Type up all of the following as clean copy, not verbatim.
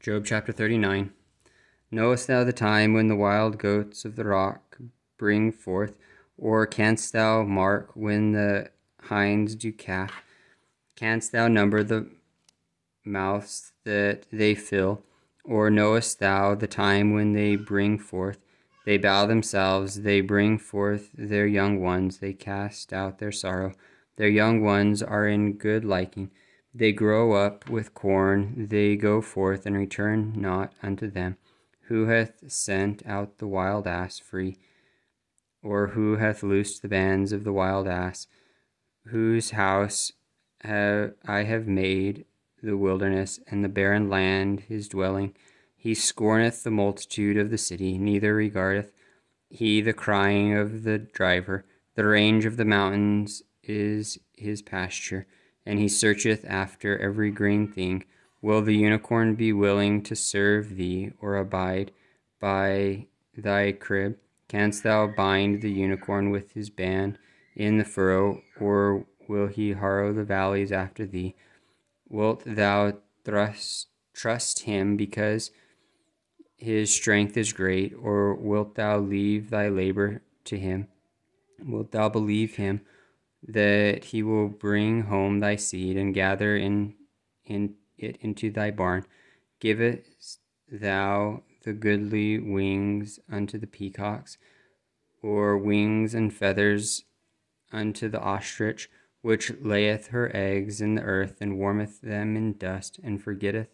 Job chapter 39. Knowest thou the time when the wild goats of the rock bring forth, or canst thou mark when the hinds do calf? Canst thou number the mouths that they fill, or knowest thou the time when they bring forth? They bow themselves, they bring forth their young ones, they cast out their sorrow. Their young ones are in good liking. They grow up with corn, they go forth and return not unto them. Who hath sent out the wild ass free? Or who hath loosed the bands of the wild ass? Whose house I have made the wilderness, and the barren land his dwelling. He scorneth the multitude of the city, neither regardeth he the crying of the driver. The range of the mountains is his pasture, and he searcheth after every green thing. Will the unicorn be willing to serve thee, or abide by thy crib? Canst thou bind the unicorn with his band in the furrow, or will he harrow the valleys after thee? Wilt thou trust him because his strength is great, or wilt thou leave thy labor to him? Wilt thou believe him that he will bring home thy seed, and gather it into thy barn? Givest thou the goodly wings unto the peacocks, or wings and feathers unto the ostrich, which layeth her eggs in the earth, and warmeth them in dust, and forgetteth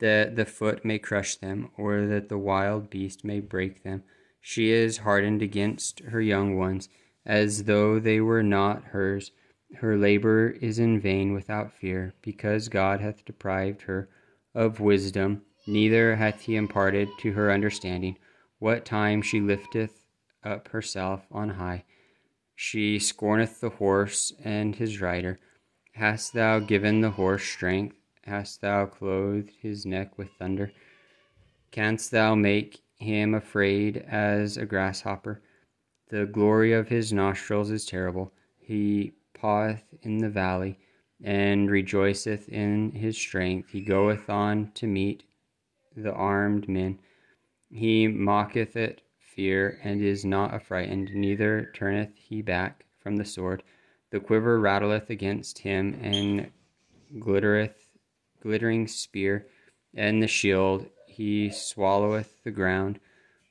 that the foot may crush them, or that the wild beast may break them? She is hardened against her young ones, as though they were not hers. Her labor is in vain without fear, because God hath deprived her of wisdom, neither hath he imparted to her understanding. What time she lifteth up herself on high, she scorneth the horse and his rider. Hast thou given the horse strength? Hast thou clothed his neck with thunder? Canst thou make him afraid as a grasshopper? The glory of his nostrils is terrible. He paweth in the valley, and rejoiceth in his strength. He goeth on to meet the armed men. He mocketh at fear, and is not affrighted, neither turneth he back from the sword. The quiver rattleth against him, and glittering spear and the shield. He swalloweth the ground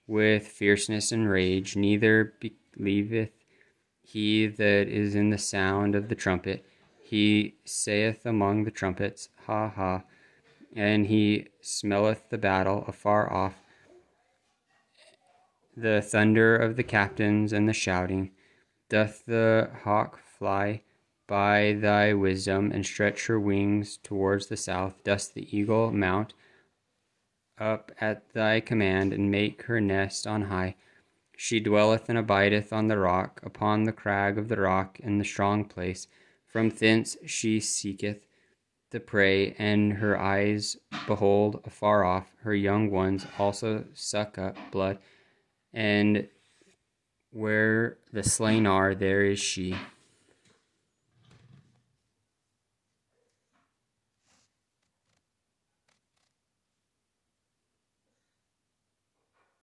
with fierceness and rage, neither believeth he that is in the sound of the trumpet. He saith among the trumpets, Ha, ha, and he smelleth the battle afar off, the thunder of the captains and the shouting. Doth the hawk fly by thy wisdom, and stretch her wings towards the south? Doth the eagle mount up at thy command, and make her nest on high? She dwelleth and abideth on the rock, upon the crag of the rock, in the strong place. From thence she seeketh the prey, and her eyes behold afar off. Her young ones also suck up blood, and where the slain are, there is she.